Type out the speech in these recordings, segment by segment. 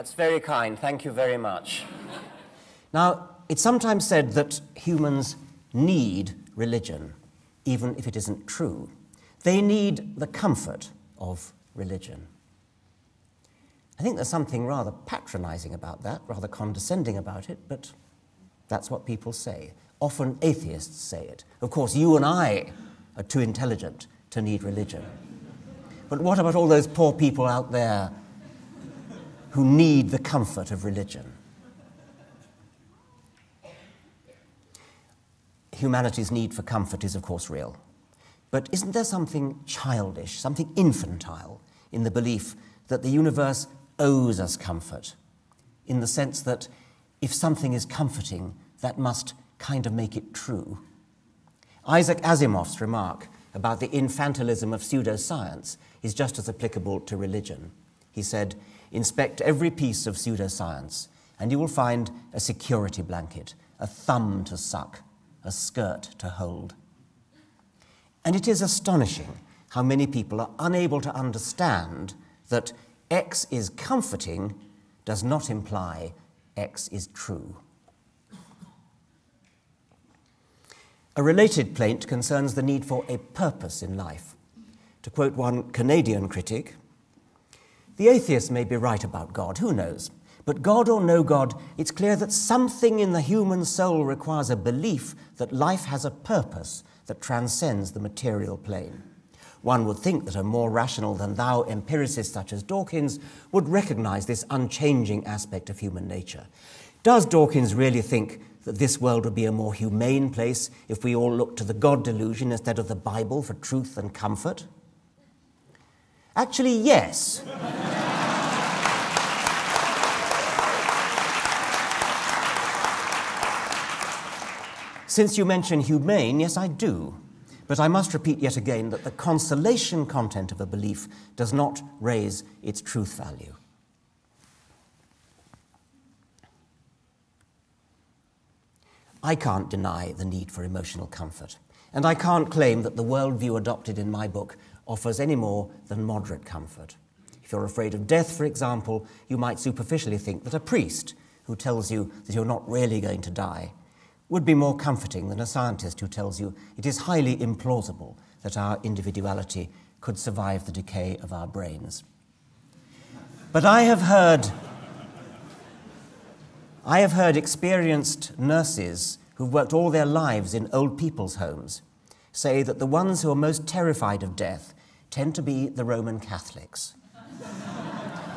That's very kind. Thank you very much. Now, it's sometimes said that humans need religion, even if it isn't true. They need the comfort of religion. I think there's something rather patronizing about that, rather condescending about it, but that's what people say. Often atheists say it. Of course, you and I are too intelligent to need religion. But what about all those poor people out there who need the comfort of religion? Humanity's need for comfort is, of course, real. But isn't there something childish, something infantile in the belief that the universe owes us comfort, in the sense that if something is comforting, that must kind of make it true? Isaac Asimov's remark about the infantilism of pseudoscience is just as applicable to religion. He said, "Inspect every piece of pseudoscience, and you will find a security blanket, a thumb to suck, a skirt to hold." And it is astonishing how many people are unable to understand that X is comforting does not imply X is true. A related plaint concerns the need for a purpose in life. To quote one Canadian critic, "The atheist may be right about God, who knows? But God or no God, it's clear that something in the human soul requires a belief that life has a purpose that transcends the material plane. One would think that a more rational than thou empiricist such as Dawkins would recognize this unchanging aspect of human nature. Does Dawkins really think that this world would be a more humane place if we all looked to the God delusion instead of the Bible for truth and comfort?" Actually, yes. Since you mention humane, yes, I do. But I must repeat yet again that the consolation content of a belief does not raise its truth value. I can't deny the need for emotional comfort, and I can't claim that the worldview adopted in my book offers any more than moderate comfort. If you're afraid of death, for example, you might superficially think that a priest who tells you that you're not really going to die would be more comforting than a scientist who tells you it is highly implausible that our individuality could survive the decay of our brains. But I have heard experienced nurses who've worked all their lives in old people's homes say that the ones who are most terrified of death tend to be the Roman Catholics.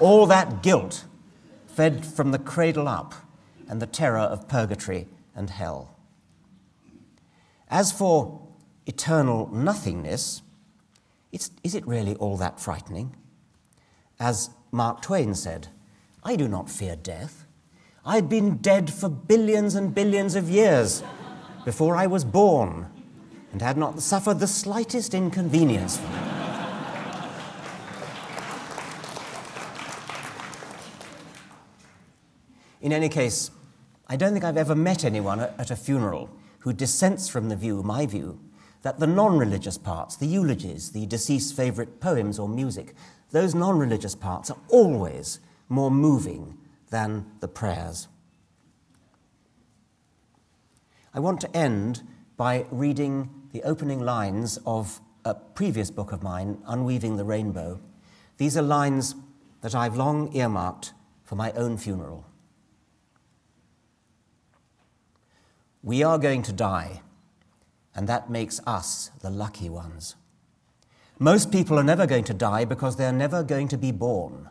All that guilt fed from the cradle up, and the terror of purgatory and hell. As for eternal nothingness, is it really all that frightening? As Mark Twain said, "I do not fear death. I'd been dead for billions and billions of years before I was born, and had not suffered the slightest inconvenience from it." In any case, I don't think I've ever met anyone at a funeral who dissents from the view, my view, that the non-religious parts, the eulogies, the deceased's favourite poems or music, those non-religious parts are always more moving than the prayers. I want to end by reading the opening lines of a previous book of mine, Unweaving the Rainbow. These are lines that I've long earmarked for my own funeral. "We are going to die, and that makes us the lucky ones. Most people are never going to die because they're never going to be born.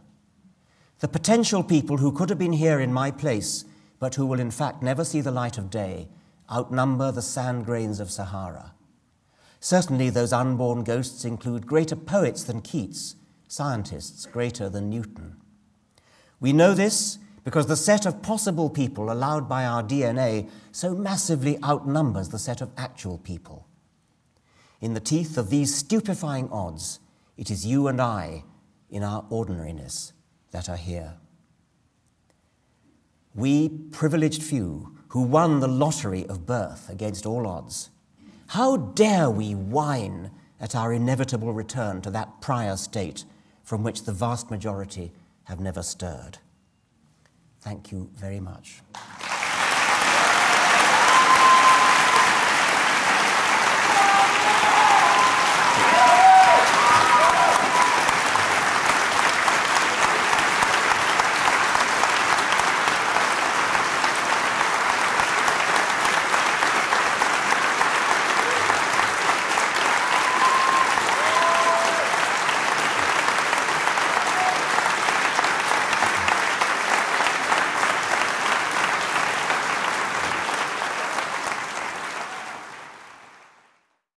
The potential people who could have been here in my place, but who will in fact never see the light of day, outnumber the sand grains of Sahara. Certainly those unborn ghosts include greater poets than Keats, scientists greater than Newton. We know this because the set of possible people allowed by our DNA so massively outnumbers the set of actual people. In the teeth of these stupefying odds, it is you and I, in our ordinariness, that are here. We privileged few who won the lottery of birth against all odds, how dare we whine at our inevitable return to that prior state from which the vast majority have never stirred? Thank you very much.